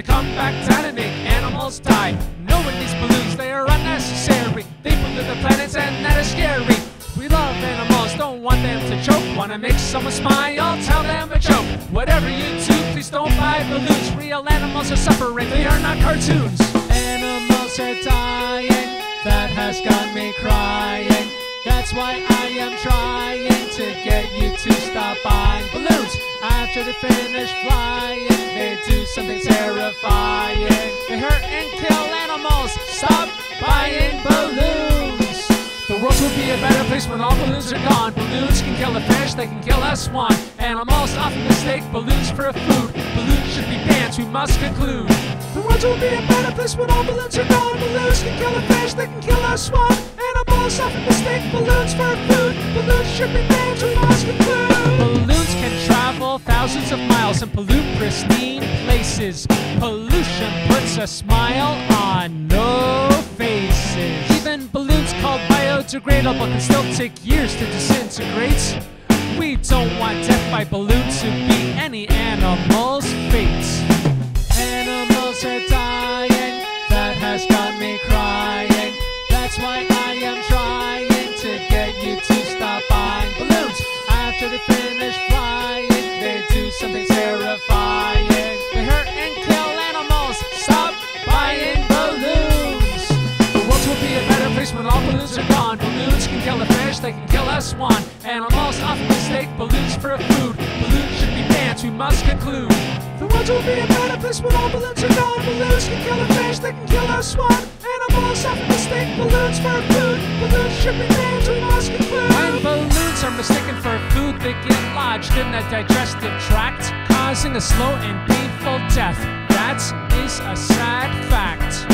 They come back down and make animals die. No one needs balloons, they are unnecessary. They pollute the planets and that is scary. We love animals, don't want them to choke. Wanna make someone smile, I'll tell them a joke. Whatever you do, please don't buy balloons. Real animals are suffering, they are not cartoons. Animals are dying, that has got me crying. That's why I am trying to get you to stop buying balloons. After they finish flying, they do something terrifying. They hurt and kill animals. Stop buying balloons. The world will be a better place when all balloons are gone. Balloons can kill a fish, they can kill a swan. Animals often mistake balloons for food. Balloons should be banned, we must conclude. The world will be a better place when all balloons are gone. Balloons can kill a fish, they can kill a swan. Animals often mistake balloons for food. Balloons should be banned, we must conclude. Balloons can travel thousands of miles and pollute pristine places. Pollution puts a smile on no faces. Even balloons called biodegradable can still take years to disintegrate. We don't want death by balloon to be any animal's fate. Animals are dying, that has got me crying. That's why I am trying to get you to stop buying balloons. After they finish flying, they do something terrifying. They hurt and kill animals. Stop buying balloons. The world will be a better place when all balloons are gone. Balloons can kill a fish, they can kill a swan. Animals often mistake balloons for food. Balloons should be banned, we must conclude. The world will be a better place when all balloons are gone. Balloons can kill a fish, they can kill a swan. Animals often mistake balloons for food. Balloons should be banned, we must conclude. When balloons are mistaken for food, they get lodged in the digestive tract, causing a slow and painful death. That is a sad fact.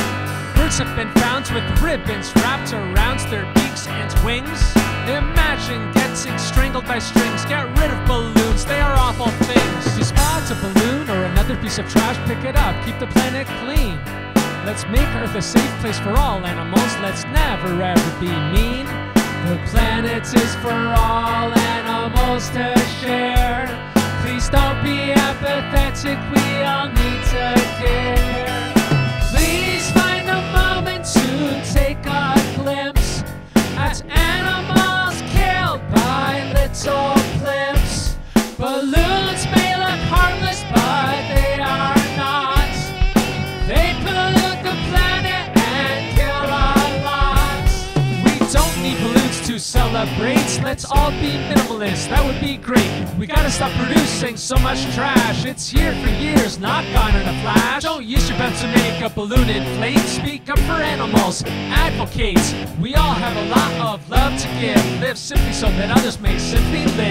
Birds have been found with ribbons wrapped around their beaks and wings. Imagine getting strangled by strings. Get rid of balloons, they are awful things. If you spot a balloon or another piece of trash, pick it up, keep the planet clean. Let's make Earth a safe place for all animals. Let's never ever be mean. The planet is for all animals to share. Please don't be apathetic, we all need to care. Please find a moment to take a glimpse at animals killed by little blimps. Balloons may look harmless, but they are not. They pollute the planet and kill a lot. We don't need balloons to celebrate. Let's all be minimalists, that would be great. We gotta stop producing so much trash. It's here for years, not gone in a flash. Don't use your belt to make a balloon inflate. Speak up for animals, advocate. We all have a lot of love to give. Live simply so that others may simply live.